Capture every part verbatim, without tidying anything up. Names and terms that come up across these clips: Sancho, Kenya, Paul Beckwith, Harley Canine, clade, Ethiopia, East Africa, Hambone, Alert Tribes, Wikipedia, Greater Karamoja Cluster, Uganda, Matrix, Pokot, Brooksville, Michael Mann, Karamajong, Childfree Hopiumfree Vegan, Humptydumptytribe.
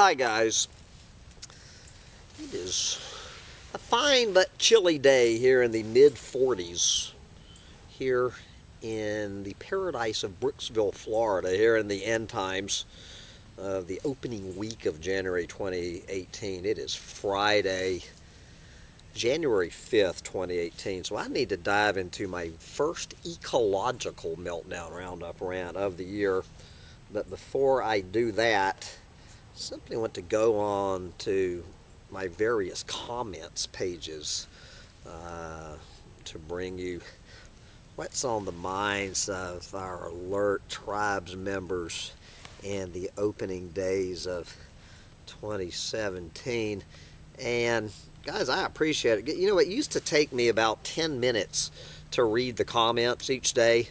Hi guys, it is a fine but chilly day here in the mid forties here in the paradise of Brooksville, Florida, here in the end times of the opening week of January twenty eighteen. It is Friday, January fifth, twenty eighteen, so I need to dive into my first ecological meltdown roundup rant of the year. But before I do that, simply want to go on to my various comments pages uh, to bring you what's on the minds of our Alert Tribes members in the opening days of twenty seventeen. And guys, I appreciate it. You know, it used to take me about ten minutes to read the comments each day.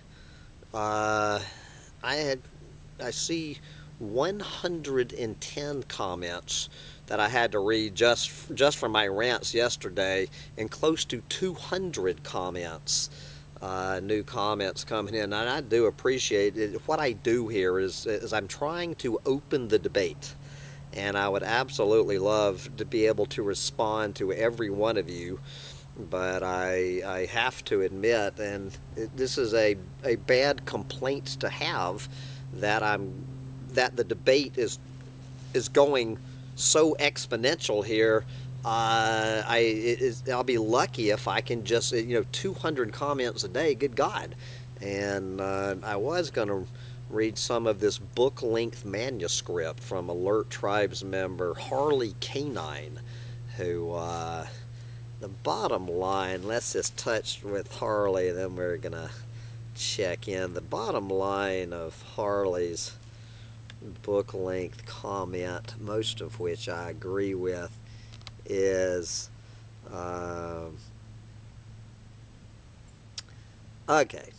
Uh, I had, I see one hundred ten comments that I had to read just just for my rants yesterday, and close to two hundred comments, uh, new comments coming in, and I do appreciate it. What I do here is, is I'm trying to open the debate, and I would absolutely love to be able to respond to every one of you, but I, I have to admit, and it, this is a, a bad complaint to have, that I'm that the debate is is going so exponential here. Uh, I it is, I'll be lucky if I can just, you know, two hundred comments a day. Good God! And uh, I was going to read some of this book-length manuscript from Alert Tribes member Harley Canine, who uh, the bottom line. Let's just touch with Harley, then we're gonna check in. The bottom line of Harley's book length comment, most of which I agree with, is uh, okay,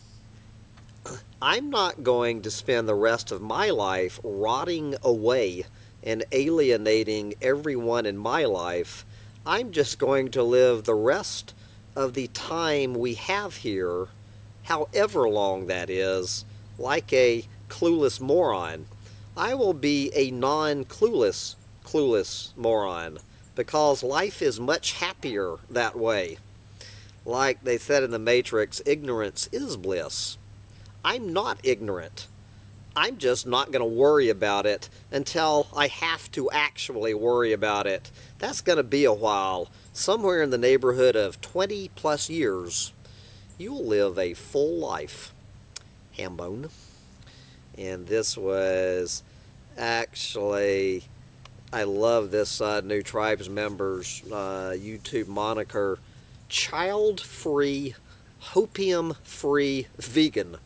I'm not going to spend the rest of my life rotting away and alienating everyone in my life. I'm just going to live the rest of the time we have here, however long that is, like a clueless moron. I will be a non-clueless, clueless moron, because life is much happier that way. Like they said in the Matrix, ignorance is bliss. I'm not ignorant. I'm just not going to worry about it until I have to actually worry about it. That's going to be a while, somewhere in the neighborhood of twenty plus years. You'll live a full life. Hambone. And this was actually, I love this uh, new Tribes members uh, YouTube moniker, Childfree Hopiumfree Vegan.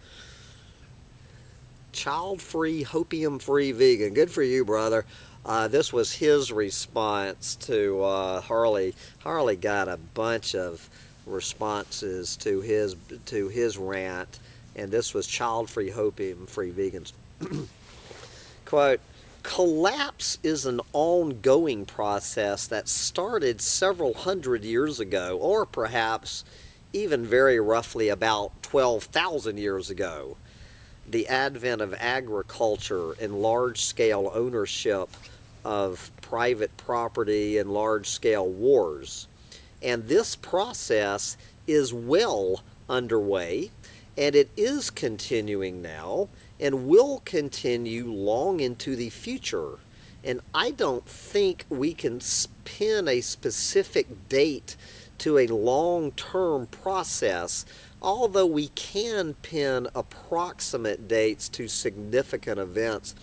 Childfree Hopiumfree Vegan. Good for you, brother. Uh, this was his response to uh, Harley. Harley got a bunch of responses to his to his rant, and this was Child-Free Hopium-Free Vegans. Quote, collapse is an ongoing process that started several hundred years ago, or perhaps even very roughly about twelve thousand years ago. The advent of agriculture and large-scale ownership of private property and large-scale wars. And this process is well underway, and it is continuing now, and will continue long into the future. And I don't think we can pin a specific date to a long-term process, although we can pin approximate dates to significant events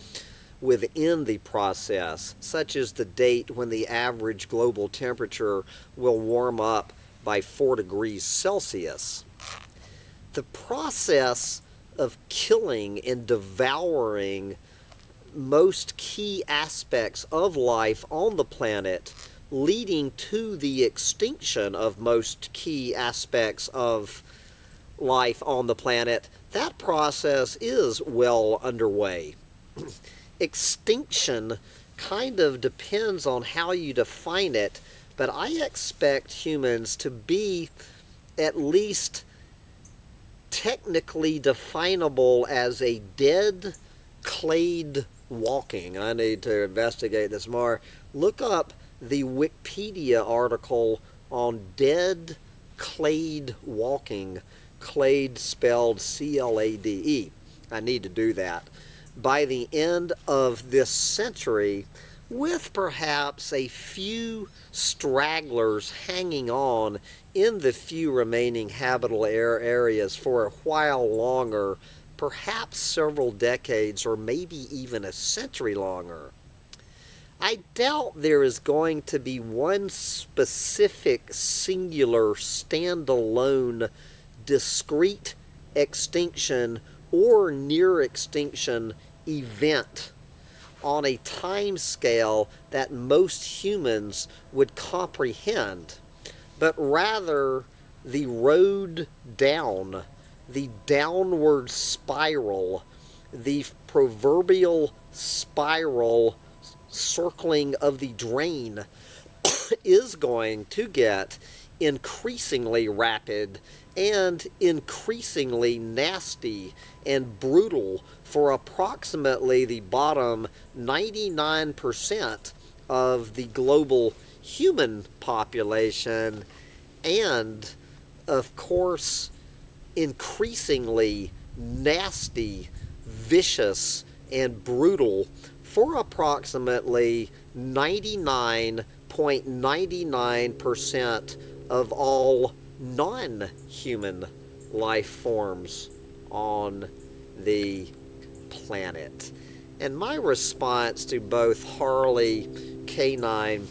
within the process, such as the date when the average global temperature will warm up by four degrees Celsius. The process of killing and devouring most key aspects of life on the planet, leading to the extinction of most key aspects of life on the planet, that process is well underway. Extinction kind of depends on how you define it, but I expect humans to be at least technically definable as a dead, clayed walking. I need to investigate this more. Look up the Wikipedia article on dead clade walking. Clade spelled C L A D E. I need to do that. By the end of this century, with perhaps a few stragglers hanging on in the few remaining habitable areas for a while longer, perhaps several decades or maybe even a century longer, I doubt there is going to be one specific, singular, standalone, discrete extinction or near extinction event on a time scale that most humans would comprehend, but rather the road down, the downward spiral, the proverbial spiral circling of the drain is going to get increasingly rapid and increasingly nasty and brutal for approximately the bottom ninety-nine percent of the global human population, and of course increasingly nasty, vicious, and brutal for approximately ninety-nine point nine nine percent of all non-human life forms on the planet. And my response to both Harley Canine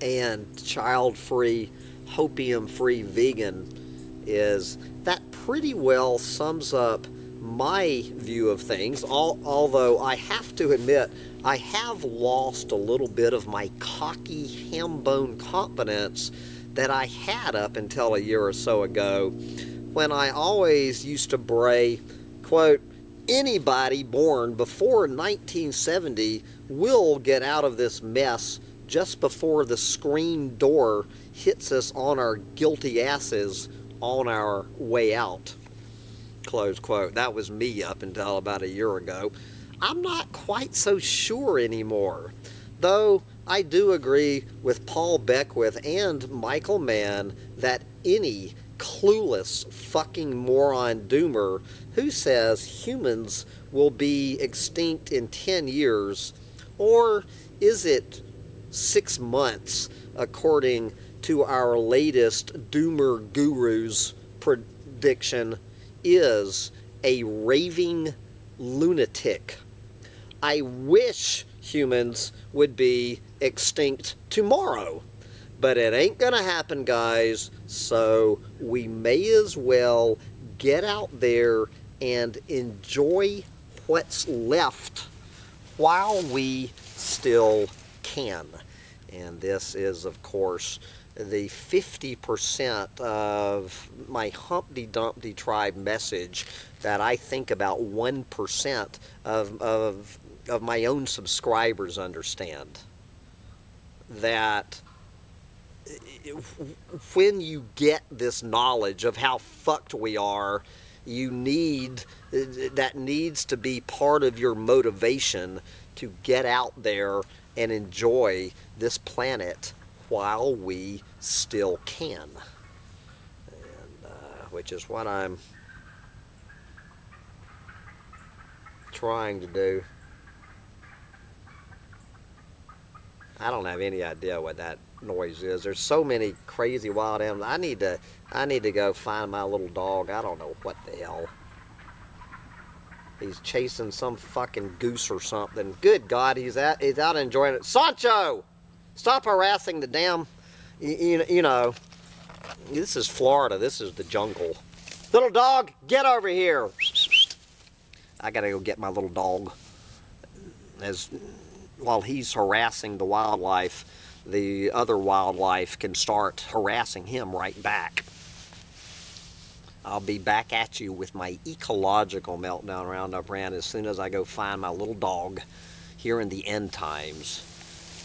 and Childfree Hopiumfree Vegan is that pretty well sums up my view of things, al although I have to admit I have lost a little bit of my cocky Hambone confidence that I had up until a year or so ago, when I always used to bray, quote, anybody born before nineteen seventy will get out of this mess just before the screen door hits us on our guilty asses on our way out, close quote. That was me up until about a year ago. I'm not quite so sure anymore, though I do agree with Paul Beckwith and Michael Mann that any clueless fucking moron doomer who says humans will be extinct in ten years, or is it six months according to our latest doomer guru's prediction, is a raving lunatic. I wish humans would be extinct tomorrow, but it ain't gonna happen, guys, so we may as well get out there and enjoy what's left while we still can. And this is, of course, the fifty percent of my Humptydumptytribe message that I think about one percent of, of, of my own subscribers understand. That when you get this knowledge of how fucked we are, you need, that needs to be part of your motivation to get out there and enjoy this planet while we still can, and, uh, which is what I'm trying to do. I don't have any idea what that noise is. There's so many crazy wild animals. I need to, I need to go find my little dog. I don't know what the hell. He's chasing some fucking goose or something. Good God, he's out, he's out enjoying it. Sancho! Stop harassing the damn, you, you know, this is Florida. This is the jungle. Little dog, get over here. I gotta go get my little dog. As while he's harassing the wildlife, the other wildlife can start harassing him right back. I'll be back at you with my ecological meltdown roundup rant as soon as I go find my little dog here in the end times.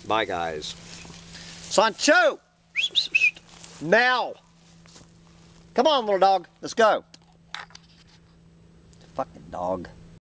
Bye, guys. Sancho! Now! Come on, little dog. Let's go. Fucking dog.